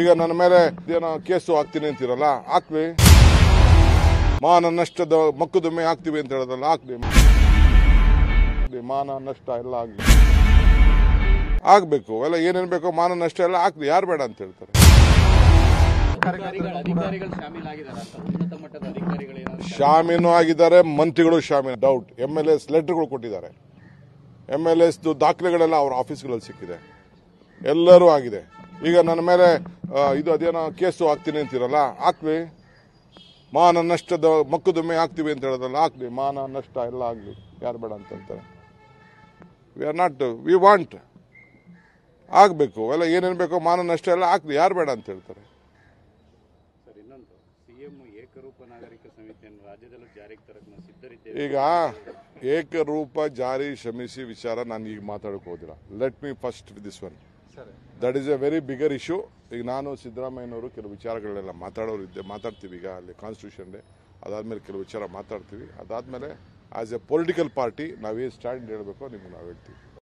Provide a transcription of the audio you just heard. ಈಗ ನನ್ನ ಮೇಲೆ ಏನೋ ಕೇಸು ಹಾಕ್ತೀನಿ ಅಂತಿರಲ್ಲ, ಹಾಕ್ವಿ. ಮಾನ ನಷ್ಟದ ಮೊಕದ್ದಮೆ ಹಾಕ್ತೀವಿ ಅಂತ ಹೇಳೋದಲ್ಲ, ಹಾಕ್ಲಿ. ಮಾನ ನಷ್ಟ ಎಲ್ಲ ಆಗಲಿ, ಆಗ್ಬೇಕು. ಎಲ್ಲ ಏನೇನು ಬೇಕೋ ಮಾನ ನಷ್ಟ ಎಲ್ಲ ಹಾಕ್ಲಿ, ಯಾರು ಬೇಡ ಅಂತ ಹೇಳ್ತಾರೆ. ಶಾಮೀನು ಆಗಿದ್ದಾರೆ, ಮಂತ್ರಿಗಳು ಶಾಮೀನು. ಡೌಟ್ ಎಮ್ ಎಲ್ ಎಸ್ ಲೆಟರ್ಗಳು ಕೊಟ್ಟಿದ್ದಾರೆ, ಎಮ್ ಎಲ್ ಎಸ್ ದಾಖಲೆಗಳೆಲ್ಲ ಅವ್ರ ಆಫೀಸ್ಗಳಲ್ಲಿ ಸಿಕ್ಕಿದೆ, ಎಲ್ಲರೂ ಆಗಿದೆ. ಈಗ ನನ್ನ ಮೇಲೆ ಇದು ಅದೇನೋ ಕೇಸು ಹಾಕ್ತೀನಿ ಅಂತಿರಲ್ಲ, ಹಾಕ್ಲಿ. ಮಾನ ನಷ್ಟದ ಮೊಕದ್ದಮೆ ಹಾಕ್ತೀವಿ ಅಂತ ಹೇಳೋದಲ್ಲ, ಹಾಕ್ಲಿ. ಮಾನ ನಷ್ಟ ಎಲ್ಲ ಆಗಲಿ, ಯಾರು ಬೇಡ ಅಂತ ಹೇಳ್ತಾರೆ. We are not, we want, ಆಗಬೇಕು. ಎಲ್ಲ ಏನೇನು ಬೇಕೋ ಮಾನ ನಷ್ಟ ಎಲ್ಲ ಹಾಕ್ಲಿ, ಯಾರು ಬೇಡ ಅಂತ ಹೇಳ್ತಾರೆ. ಈಗ ಏಕರೂಪ ಜಾರಿ ಶ್ರಮಿಸಿ ವಿಚಾರ ನಾನು ಈಗ ಮಾತಾಡಕ್ಕೆ ಹೋದಿಲ್ಲ. Let me first this one, that is a very bigger issue. ಈಗ ನಾನು ಸಿದ್ದರಾಮಯ್ಯನವರು ಕೆಲವು ವಿಚಾರಗಳನ್ನೆಲ್ಲ ಮಾತಾಡ್ತೀವಿ. ಈಗ ಅಲ್ಲಿ ಕಾನ್ಸ್ಟಿಟ್ಯೂಷನ್ ಡೇ ಅದಾದಮೇಲೆ ಕೆಲವು ವಿಚಾರ ಮಾತಾಡ್ತೀವಿ. ಅದಾದಮೇಲೆ ಆಸ್ ಎ ಪೊಲಿಟಿಕಲ್ ಪಾರ್ಟಿ ನಾವೇನು ಸ್ಟ್ಯಾಂಡ್ ಹೇಳಬೇಕು ನಿಮ್ಗೆ ನಾವು ಹೇಳ್ತೀವಿ.